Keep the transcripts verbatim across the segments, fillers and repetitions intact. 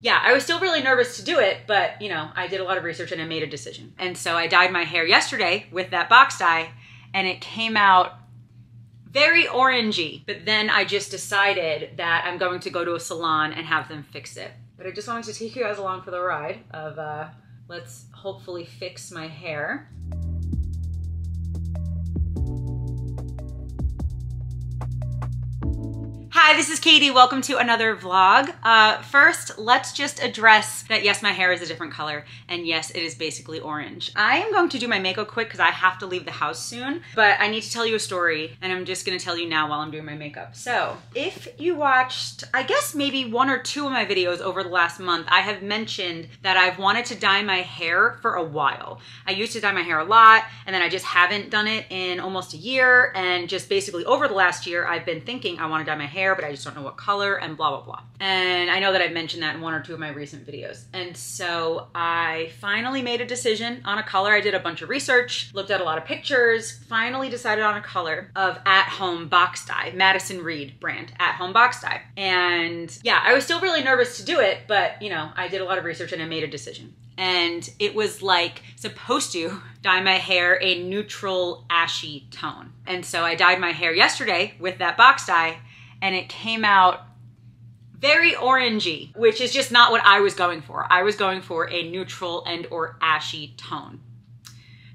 yeah, I was still really nervous to do it, but you know, I did a lot of research and I made a decision. And so I dyed my hair yesterday with that box dye and it came out very orangey. But then I just decided that I'm going to go to a salon and have them fix it. But I just wanted to take you guys along for the ride of uh, let's hopefully fix my hair. Hi, this is Katie. Welcome to another vlog. Uh, first, let's just address that yes, my hair is a different color and yes, it is basically orange. I am going to do my makeup quick because I have to leave the house soon, but I need to tell you a story and I'm just gonna tell you now while I'm doing my makeup. So if you watched, I guess maybe one or two of my videos over the last month, I have mentioned that I've wanted to dye my hair for a while. I used to dye my hair a lot and then I just haven't done it in almost a year, and just basically over the last year, I've been thinking I wanna dye my hair, but I just don't know what color and blah, blah, blah. And I know that I've mentioned that in one or two of my recent videos. And so I finally made a decision on a color. I did a bunch of research, looked at a lot of pictures, finally decided on a color of at-home box dye, Madison Reed brand, at-home box dye. And yeah, I was still really nervous to do it, but you know, I did a lot of research and I made a decision. And it was like supposed to dye my hair a neutral ashy tone. And so I dyed my hair yesterday with that box dye and it came out very orangey, which is just not what I was going for. I was going for a neutral and or ashy tone.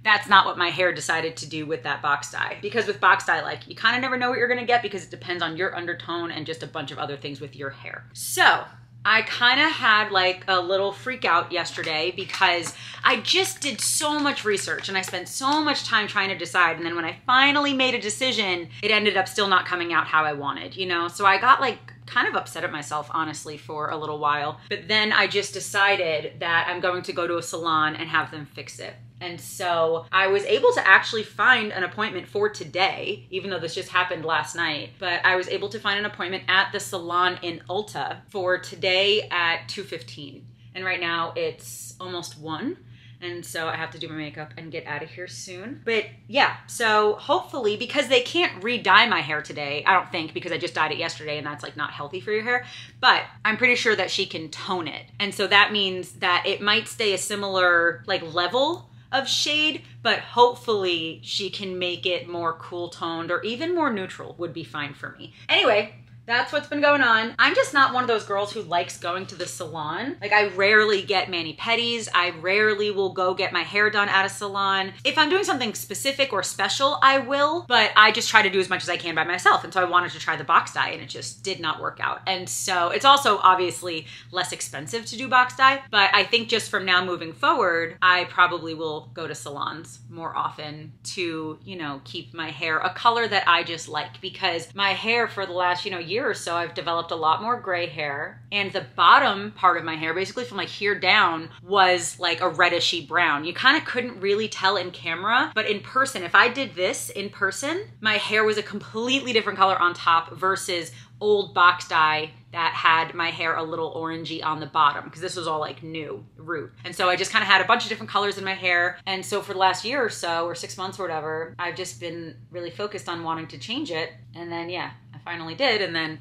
That's not what my hair decided to do with that box dye. Because with box dye, like, you kind of never know what you're gonna get because it depends on your undertone and just a bunch of other things with your hair. So I kind of had like a little freak out yesterday because I just did so much research and I spent so much time trying to decide. And then when I finally made a decision, it ended up still not coming out how I wanted, you know? So I got like kind of upset at myself, honestly, for a little while. But then I just decided that I'm going to go to a salon and have them fix it. And so I was able to actually find an appointment for today, even though this just happened last night, but I was able to find an appointment at the salon in Ulta for today at two fifteen. And right now it's almost one. And so I have to do my makeup and get out of here soon. But yeah, so hopefully, because they can't re-dye my hair today, I don't think, because I just dyed it yesterday and that's like not healthy for your hair, but I'm pretty sure that she can tone it. And so that means that it might stay a similar like level of shade, but hopefully she can make it more cool toned or even more neutral would be fine for me. Anyway, that's what's been going on. I'm just not one of those girls who likes going to the salon. Like, I rarely get mani-pedis. I rarely will go get my hair done at a salon. If I'm doing something specific or special, I will, but I just try to do as much as I can by myself. And so I wanted to try the box dye and it just did not work out. And so it's also obviously less expensive to do box dye, but I think just from now moving forward, I probably will go to salons more often to, you know, keep my hair a color that I just like, because my hair for the last, you know, year year or so, I've developed a lot more gray hair, and the bottom part of my hair, basically from like here down, was like a reddishy brown. You kind of couldn't really tell in camera, but in person, if I did this in person, my hair was a completely different color on top versus old box dye that had my hair a little orangey on the bottom, because this was all like new root. And so I just kind of had a bunch of different colors in my hair. And so for the last year or so, or six months or whatever, I've just been really focused on wanting to change it. And then, yeah, I finally did. And then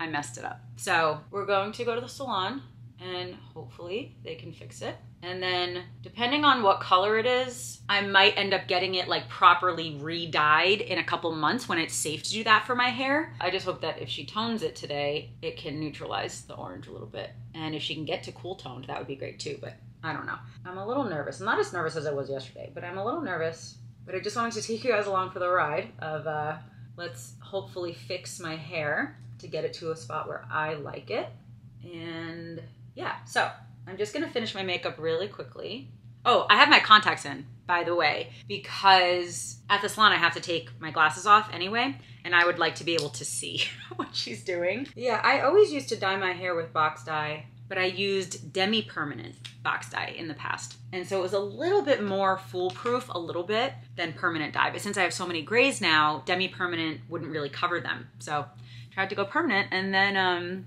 I messed it up. So we're going to go to the salon and hopefully they can fix it. And then depending on what color it is, I might end up getting it like properly re-dyed in a couple months when it's safe to do that for my hair. I just hope that if she tones it today, it can neutralize the orange a little bit. And if she can get to cool toned, that would be great too, but I don't know. I'm a little nervous. I'm not as nervous as I was yesterday, but I'm a little nervous. But I just wanted to take you guys along for the ride of uh, let's hopefully fix my hair to get it to a spot where I like it. And yeah, so I'm just gonna finish my makeup really quickly. Oh, I have my contacts in, by the way, because at the salon I have to take my glasses off anyway, and I would like to be able to see what she's doing. Yeah, I always used to dye my hair with box dye, but I used demi-permanent box dye in the past. And so it was a little bit more foolproof, a little bit, than permanent dye. But since I have so many grays now, demi-permanent wouldn't really cover them. So tried to go permanent, and then, um,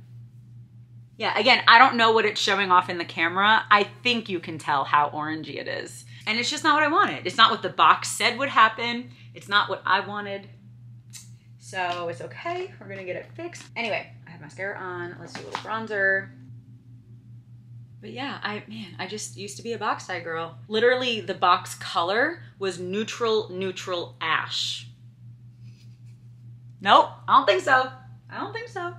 yeah, again, I don't know what it's showing off in the camera. I think you can tell how orangey it is. And it's just not what I wanted. It's not what the box said would happen. It's not what I wanted. So it's okay. We're gonna get it fixed. Anyway, I have mascara on. Let's do a little bronzer. But yeah, I man, I just used to be a box dye girl. Literally, the box color was neutral, neutral ash. Nope, I don't think so. I don't think so.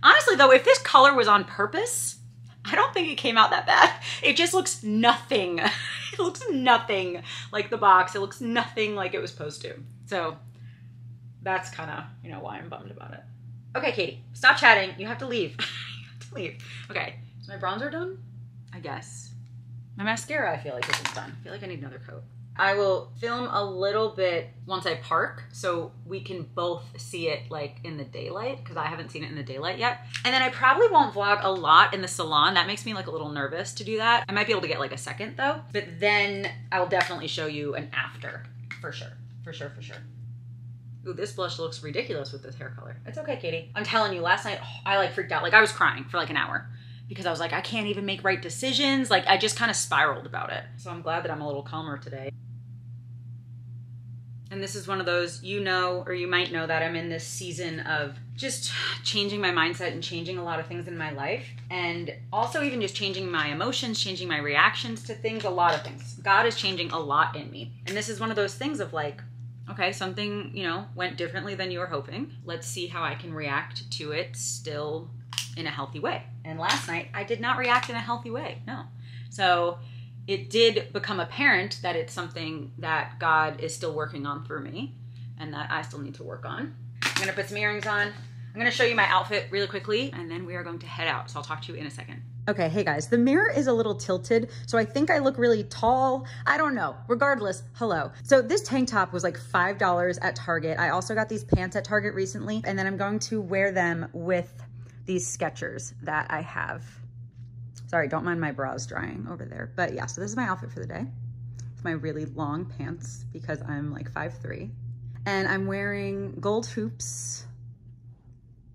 Honestly though, if this color was on purpose, I don't think it came out that bad. It just looks nothing. It looks nothing like the box. It looks nothing like it was supposed to. So that's kind of, you know, why I'm bummed about it. Okay, Katie, stop chatting. You have to leave. You have to leave. Okay, is my bronzer done? I guess. My mascara, I feel like, isn't done. I feel like I need another coat. I will film a little bit once I park so we can both see it like in the daylight, because I haven't seen it in the daylight yet. And then I probably won't vlog a lot in the salon. That makes me like a little nervous to do that. I might be able to get like a second though, but then I'll definitely show you an after for sure, for sure, for sure. Ooh, this blush looks ridiculous with this hair color. It's okay, Katie. I'm telling you, last night, oh, I like freaked out. Like I was crying for like an hour, because I was like, I can't even make right decisions. Like I just kind of spiraled about it. So I'm glad that I'm a little calmer today. And this is one of those, you know, or you might know that I'm in this season of just changing my mindset and changing a lot of things in my life. And also even just changing my emotions, changing my reactions to things, a lot of things. God is changing a lot in me. And this is one of those things of like, okay, something, you know, went differently than you were hoping. Let's see how I can react to it still in a healthy way. And last night I did not react in a healthy way, no. So it did become apparent that it's something that God is still working on through me and that I still need to work on. I'm gonna put some earrings on. I'm gonna show you my outfit really quickly and then we are going to head out. So I'll talk to you in a second. Okay, hey guys, the mirror is a little tilted, so I think I look really tall. I don't know, regardless, hello. So this tank top was like five dollars at Target. I also got these pants at Target recently, and then I'm going to wear them with these Skechers that I have. Sorry, don't mind my bras drying over there. But yeah, so this is my outfit for the day. It's my really long pants because I'm like five three. And I'm wearing gold hoops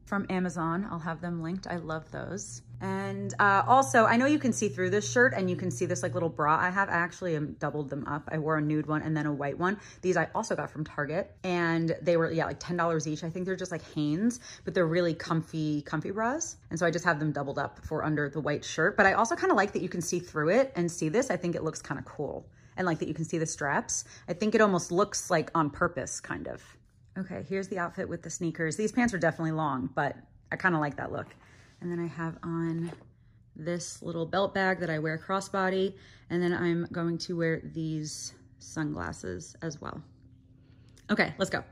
from Amazon. I'll have them linked. I love those. And uh, also, I know you can see through this shirt and you can see this like little bra I have. I actually doubled them up. I wore a nude one and then a white one. These I also got from Target, and they were, yeah, like ten dollars each. I think they're just like Hanes, but they're really comfy, comfy bras. And so I just have them doubled up for under the white shirt. But I also kind of like that you can see through it and see this. I think it looks kind of cool. And like that you can see the straps. I think it almost looks like on purpose, kind of. Okay, here's the outfit with the sneakers. These pants are definitely long, but I kind of like that look. And then I have on this little belt bag that I wear crossbody. And then I'm going to wear these sunglasses as well. Okay, let's go.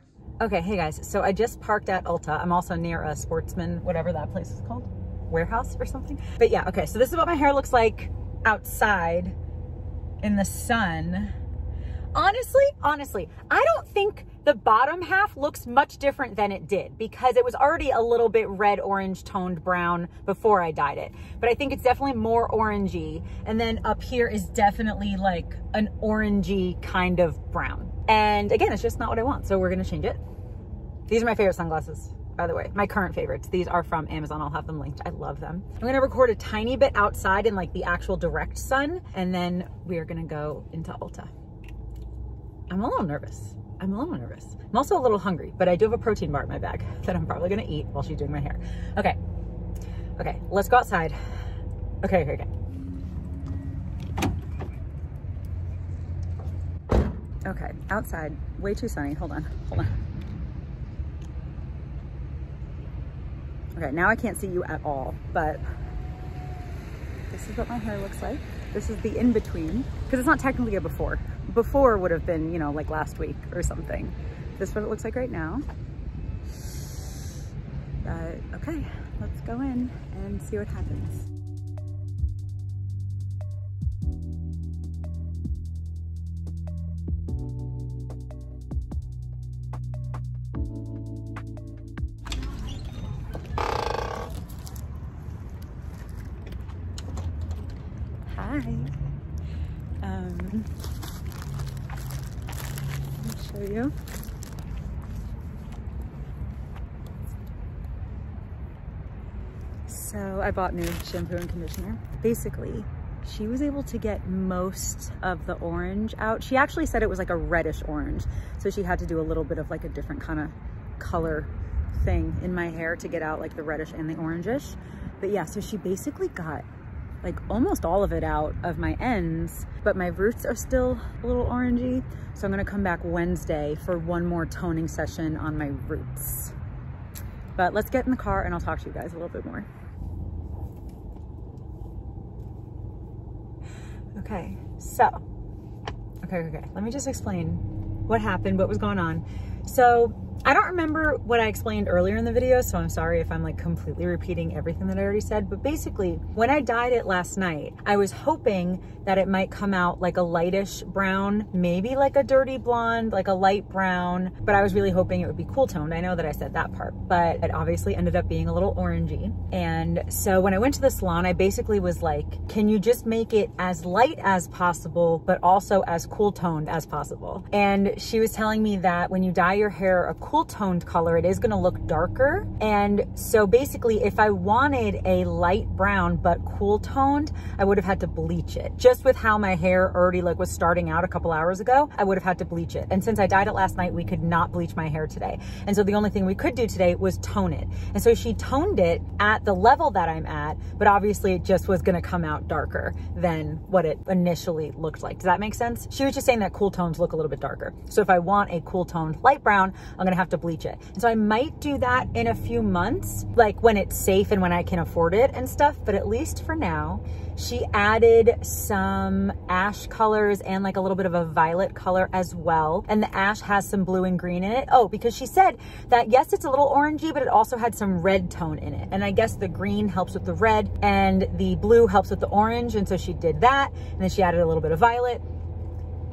Okay, hey guys, so I just parked at Ulta. I'm also near a Sportsman, whatever that place is called, warehouse or something. But yeah, okay, so this is what my hair looks like outside in the sun. Honestly, honestly, I don't think the bottom half looks much different than it did, because it was already a little bit red, orange toned brown before I dyed it. But I think it's definitely more orangey. And then up here is definitely like an orangey kind of brown. And again, it's just not what I want. So we're gonna change it. These are my favorite sunglasses, by the way, my current favorites. These are from Amazon. I'll have them linked. I love them. I'm gonna record a tiny bit outside in like the actual direct sun. And then we are gonna go into Ulta. I'm a little nervous. I'm a little nervous. I'm also a little hungry, but I do have a protein bar in my bag that I'm probably gonna eat while she's doing my hair. Okay, okay, let's go outside. Okay, okay, okay. Okay, outside, way too sunny. Hold on, hold on. Okay, now I can't see you at all, but this is what my hair looks like. This is the in-between, because it's not technically a before. Before would have been, you know, like last week or something. This is what it looks like right now. But okay, let's go in and see what happens. So I bought new shampoo and conditioner. Basically, she was able to get most of the orange out. She actually said it was like a reddish orange. So she had to do a little bit of like a different kind of color thing in my hair to get out like the reddish and the orangish. But yeah, so she basically got like almost all of it out of my ends, but my roots are still a little orangey. So I'm gonna come back Wednesday for one more toning session on my roots. But let's get in the car and I'll talk to you guys a little bit more. Okay, so, okay, okay, let me just explain what happened, what was going on. So I don't remember what I explained earlier in the video, so I'm sorry if I'm like completely repeating everything that I already said, but basically when I dyed it last night, I was hoping that it might come out like a lightish brown, maybe like a dirty blonde, like a light brown, but I was really hoping it would be cool toned. I know that I said that part, but it obviously ended up being a little orangey. And so when I went to the salon, I basically was like, can you just make it as light as possible, but also as cool toned as possible? And she was telling me that when you dye your hair a cool cool toned color, it is gonna look darker. And so basically if I wanted a light brown but cool toned, I would have had to bleach it. Just with how my hair already like was starting out a couple hours ago, I would have had to bleach it. And since I dyed it last night, we could not bleach my hair today. And so the only thing we could do today was tone it. And so she toned it at the level that I'm at, but obviously it just was gonna come out darker than what it initially looked like. Does that make sense? She was just saying that cool tones look a little bit darker. So if I want a cool toned light brown, I'm gonna have to bleach it. And so I might do that in a few months, like when it's safe and when I can afford it and stuff, but at least for now. She added some ash colors and like a little bit of a violet color as well. And the ash has some blue and green in it. Oh, because she said that, yes, it's a little orangey, but it also had some red tone in it. And I guess the green helps with the red and the blue helps with the orange. And so she did that. And then she added a little bit of violet.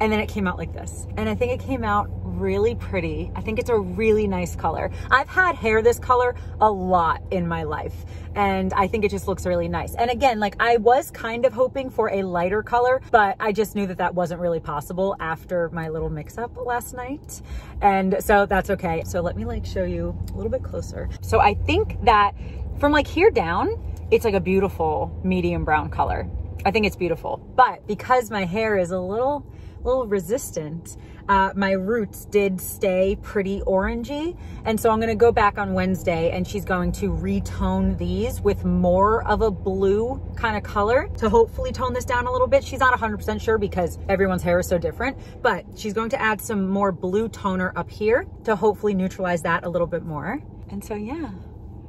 And then it came out like this. And I think it came out really pretty. I think it's a really nice color. I've had hair this color a lot in my life, and I think it just looks really nice. And again, like I was kind of hoping for a lighter color, but I just knew that that wasn't really possible after my little mix-up last night. And so that's okay. So let me like show you a little bit closer. So I think that from like here down, it's like a beautiful medium brown color. I think it's beautiful, but because my hair is a little, little resistant, uh, my roots did stay pretty orangey. And so I'm gonna go back on Wednesday and she's going to retone these with more of a blue kind of color to hopefully tone this down a little bit. She's not one hundred percent sure because everyone's hair is so different, but she's going to add some more blue toner up here to hopefully neutralize that a little bit more. And so, yeah,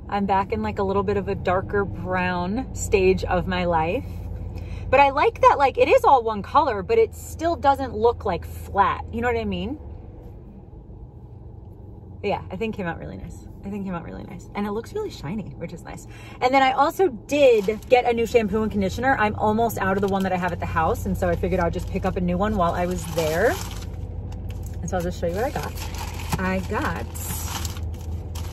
I'm back in like a little bit of a darker brown stage of my life. But I like that, like, it is all one color, but it still doesn't look like flat. You know what I mean? But yeah, I think it came out really nice. I think it came out really nice. And it looks really shiny, which is nice. And then I also did get a new shampoo and conditioner. I'm almost out of the one that I have at the house. And so I figured I'll just pick up a new one while I was there. And so I'll just show you what I got. I got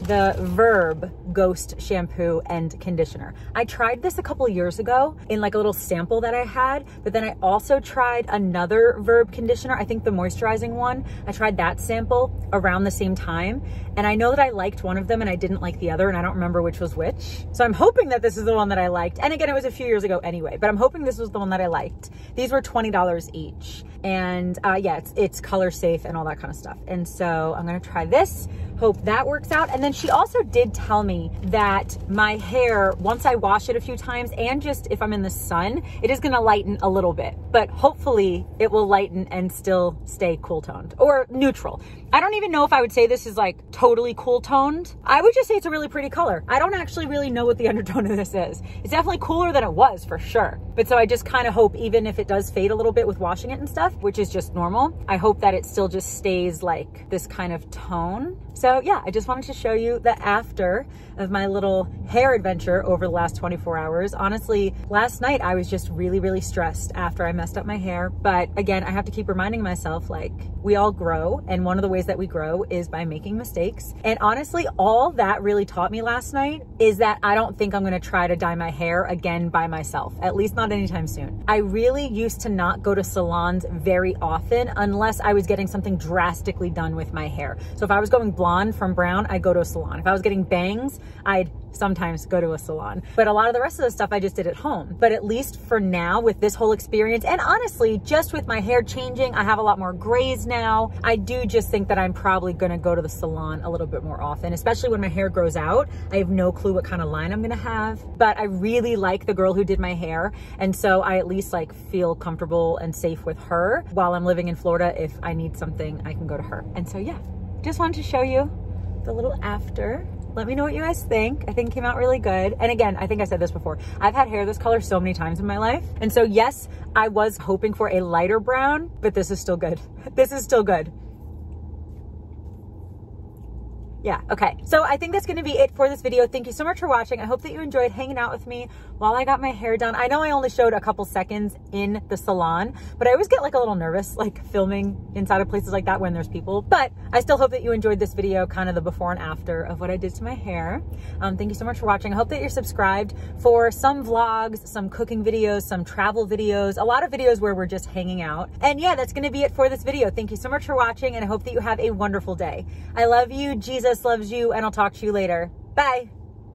the Verb Ghost Shampoo and Conditioner. I tried this a couple years ago in like a little sample that I had, but then I also tried another Verb conditioner, I think the moisturizing one. I tried that sample around the same time, and I know that I liked one of them and I didn't like the other, and I don't remember which was which. So I'm hoping that this is the one that I liked. And again, it was a few years ago anyway, but I'm hoping this was the one that I liked. These were twenty dollars each. And uh, yeah, it's, it's color safe and all that kind of stuff. And so I'm gonna try this, hope that works out. And then she also did tell me that my hair, once I wash it a few times and just if I'm in the sun, it is gonna lighten a little bit, but hopefully it will lighten and still stay cool toned or neutral. I don't even know if I would say this is like totally cool toned. I would just say it's a really pretty color. I don't actually really know what the undertone of this is. It's definitely cooler than it was for sure. But so I just kind of hope even if it does fade a little bit with washing it and stuff, which is just normal, I hope that it still just stays like this kind of tone. So yeah, I just wanted to show you the after of my little hair adventure over the last twenty-four hours. Honestly, last night I was just really, really stressed after I messed up my hair. But again, I have to keep reminding myself like we all grow, and one of the ways that we grow is by making mistakes. And honestly, all that really taught me last night is that I don't think I'm gonna try to dye my hair again by myself, at least not anytime soon. I really used to not go to salons very often unless I was getting something drastically done with my hair. So if I was going blonde from brown, I'd go to a salon. If I was getting bangs, I'd sometimes go to a salon. But a lot of the rest of the stuff I just did at home. But at least for now, with this whole experience, and honestly, just with my hair changing, I have a lot more grays now. I do just think that I'm probably gonna go to the salon a little bit more often, especially when my hair grows out. I have no clue what kind of line I'm gonna have, but I really like the girl who did my hair. And so I at least like feel comfortable and safe with her while I'm living in Florida. If I need something, I can go to her. And so yeah, just wanted to show you the little after. Let me know what you guys think. I think it came out really good. And again, I think I said this before, I've had hair this color so many times in my life. And so yes, I was hoping for a lighter brown, but this is still good. This is still good. Yeah, okay. So I think that's gonna be it for this video. Thank you so much for watching. I hope that you enjoyed hanging out with me while I got my hair done. I know I only showed a couple seconds in the salon, but I always get like a little nervous like filming inside of places like that when there's people. But I still hope that you enjoyed this video, kind of the before and after of what I did to my hair. Um, thank you so much for watching. I hope that you're subscribed for some vlogs, some cooking videos, some travel videos, a lot of videos where we're just hanging out. And yeah, that's gonna be it for this video. Thank you so much for watching, and I hope that you have a wonderful day. I love you, Jesus loves you, and I'll talk to you later. Bye.